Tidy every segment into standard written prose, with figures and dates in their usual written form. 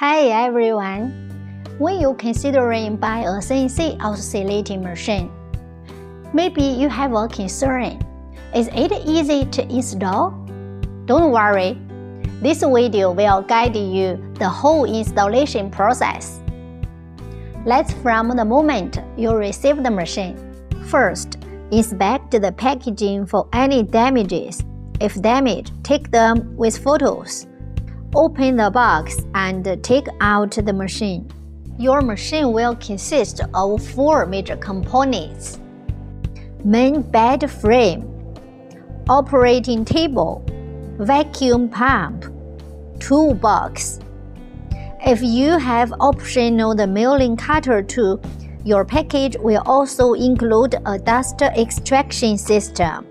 Hi everyone! When you considering buy a CNC oscillating machine, maybe you have a concern. Is it easy to install? Don't worry, this video will guide you the whole installation process. Let's from the moment you receive the machine. First, inspect the packaging for any damages. If damaged, take them with photos. Open the box and take out the machine. Your machine will consist of four major components: main bed frame, operating table, vacuum pump, toolbox. If you have optional the milling cutter too, your package will also include a dust extraction system.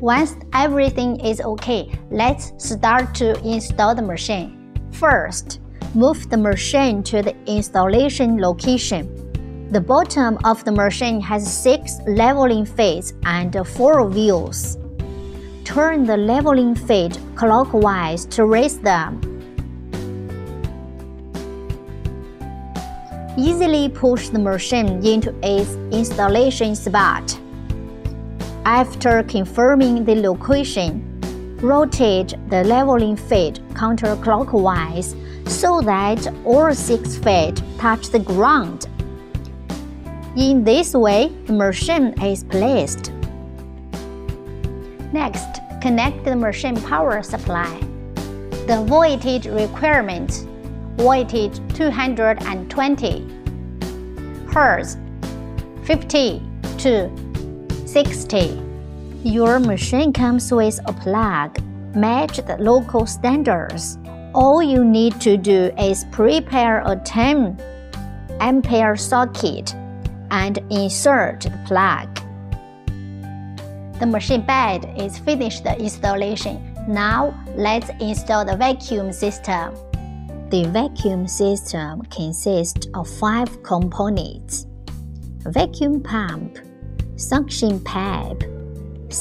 Once everything is okay, let's start to install the machine. First, move the machine to the installation location. The bottom of the machine has 6 leveling feet and 4 wheels. Turn the leveling feet clockwise to raise them. Easily push the machine into its installation spot. After confirming the location, rotate the leveling feet counterclockwise so that all 6 feet touch the ground. In this way, the machine is placed. Next, connect the machine power supply. The voltage requirement: voltage 220 Hz, 50 to 60. Your machine comes with a plug. Match the local standards. All you need to do is prepare a 10-ampere socket and insert the plug. The machine bed is finished installation. Now let's install the vacuum system. The vacuum system consists of 5 components: vacuum pump, suction pipe,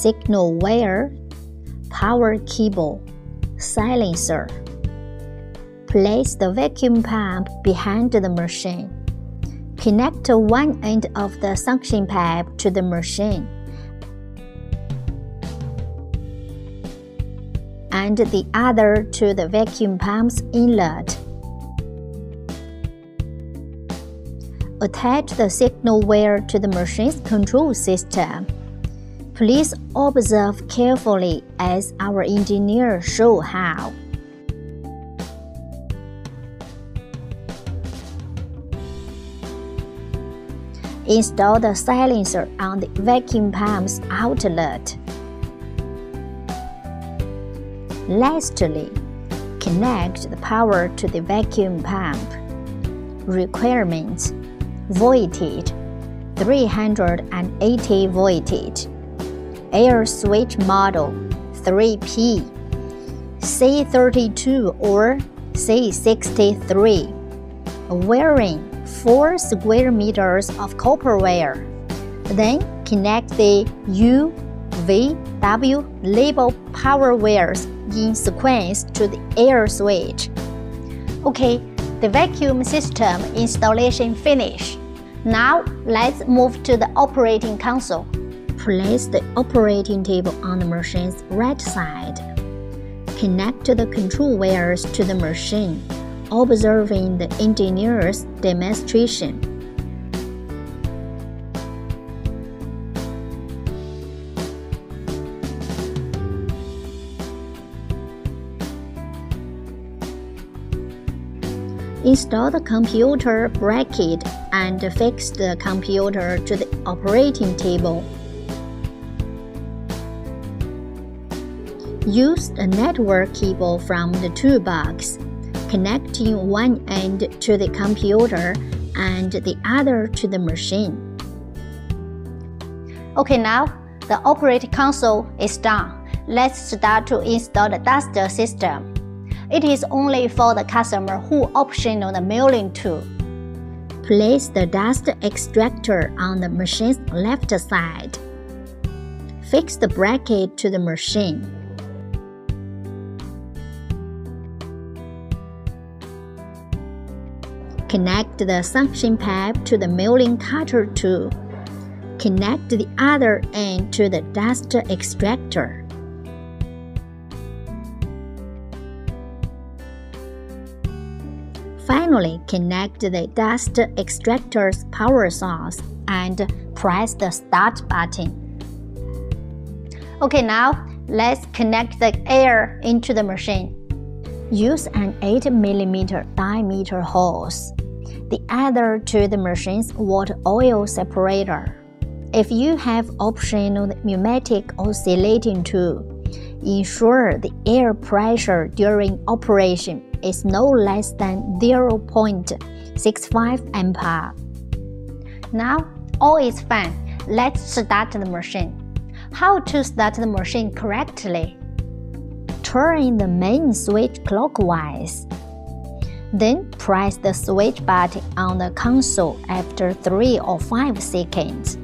signal wire, power cable, silencer. Place the vacuum pump behind the machine. Connect one end of the suction pipe to the machine and the other to the vacuum pump's inlet. Attach the signal wire to the machine's control system. Please observe carefully as our engineer shows how. Install the silencer on the vacuum pump's outlet. Lastly, connect the power to the vacuum pump. Requirements: voltage 380 voltage, air switch model 3P, C32 or C63, wiring 4 square meters of copper wire. Then connect the U, V, W label power wires in sequence to the air switch. Okay, the vacuum system installation finished. Now let's move to the operating console. Place the operating table on the machine's right side. Connect the control wires to the machine, observing the engineer's demonstration. Install the computer bracket and fix the computer to the operating table. Use the network cable from the toolbox, connecting one end to the computer and the other to the machine. Okay, now the operating console is done. Let's start to install the duster system. It is only for the customer who optional the milling tool. Place the dust extractor on the machine's left side. Fix the bracket to the machine. Connect the suction pipe to the milling cutter tool. Connect the other end to the dust extractor. Finally, connect the dust extractor's power source and press the start button. Okay, now let's connect the air into the machine. Use an 8mm diameter hose, the other to the machine's water oil separator. If you have optional pneumatic oscillating tool, ensure the air pressure during operation is no less than 0.65 ampere. Now all is fine. Let's start the machine. How to start the machine correctly? Turn the main switch clockwise. Then press the switch button on the console after 3 or 5 seconds.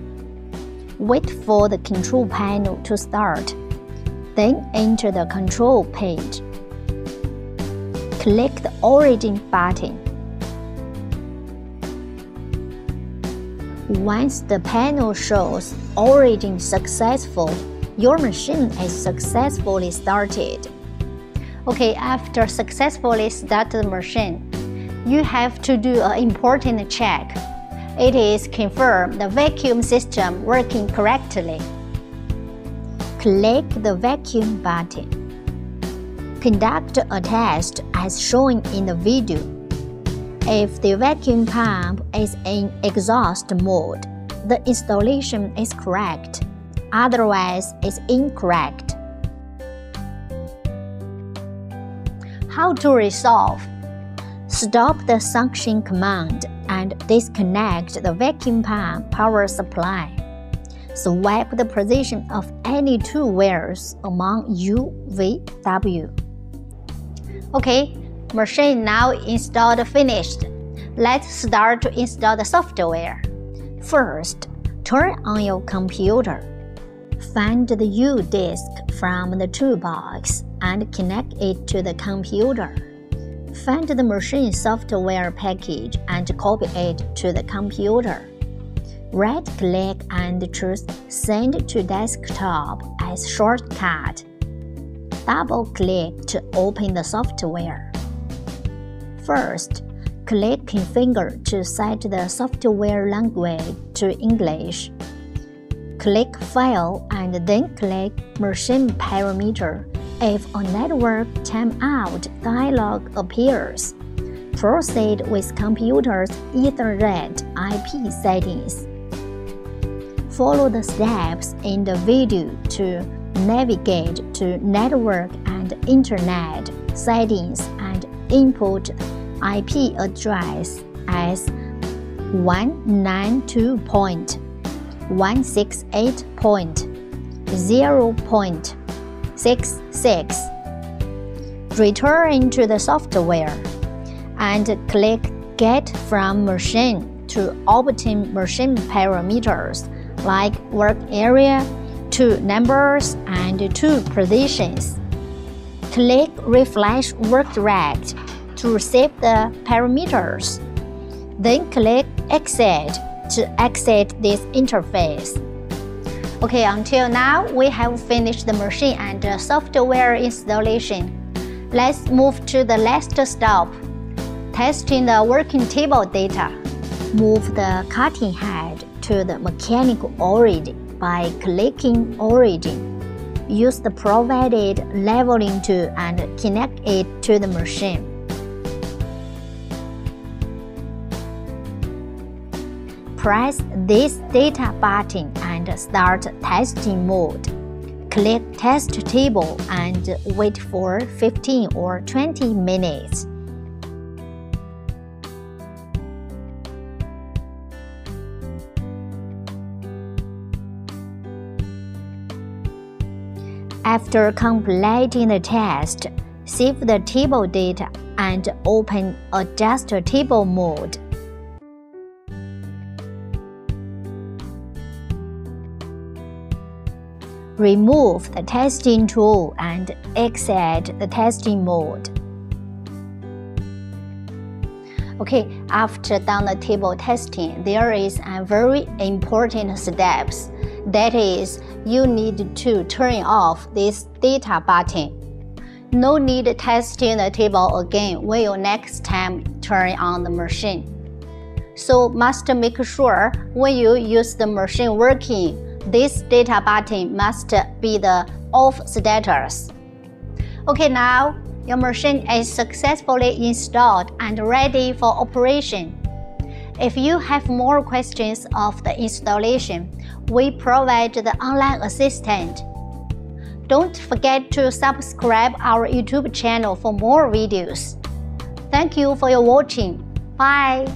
Wait for the control panel to start. Then enter the control page. Click the origin button. Once the panel shows origin successful, your machine is successfully started. Okay, after successfully started the machine, you have to do an important check. It is confirm the vacuum system working correctly. Click the vacuum button. Conduct a test as shown in the video. If the vacuum pump is in exhaust mode, the installation is correct. Otherwise, it's incorrect. How to resolve? Stop the suction command and disconnect the vacuum pump power supply. Swap the position of any two wires among U, V, W. Okay, machine now installed finished. Let's start to install the software. First, turn on your computer. Find the U disk from the toolbox and connect it to the computer. Find the machine software package and copy it to the computer. Right-click and choose Send to Desktop as shortcut. Double-click to open the software. First, click Configure to set the software language to English. Click File and then click Machine Parameter. If a network timeout dialog appears, proceed with computer's Ethernet IP settings. Follow the steps in the video to navigate to Network and Internet settings and input IP address as 192.168.0.66. Return to the software and click Get from Machine to obtain machine parameters like work area, two numbers, and two positions. Click Refresh Work Rect to save the parameters. Then click Exit to exit this interface. Okay, until now, we have finished the machine and the software installation. Let's move to the last step, testing the working table data. Move the cutting head to the mechanical origin by clicking Origin. Use the provided leveling tool and connect it to the machine. Press this data button and start testing mode. Click Test Table and wait for 15 or 20 minutes. After completing the test, save the table data and open Adjust Table mode. Remove the testing tool and exit the testing mode. Okay, after down the table testing, there is a very important steps. That is, you need to turn off this data button. No need testing the table again when you next time turn on the machine. So must make sure when you use the machine working, this data button must be the off status. Okay, now your machine is successfully installed and ready for operation. If you have more questions of the installation, we provide the online assistant. Don't forget to subscribe our YouTube channel for more videos. Thank you for your watching. Bye.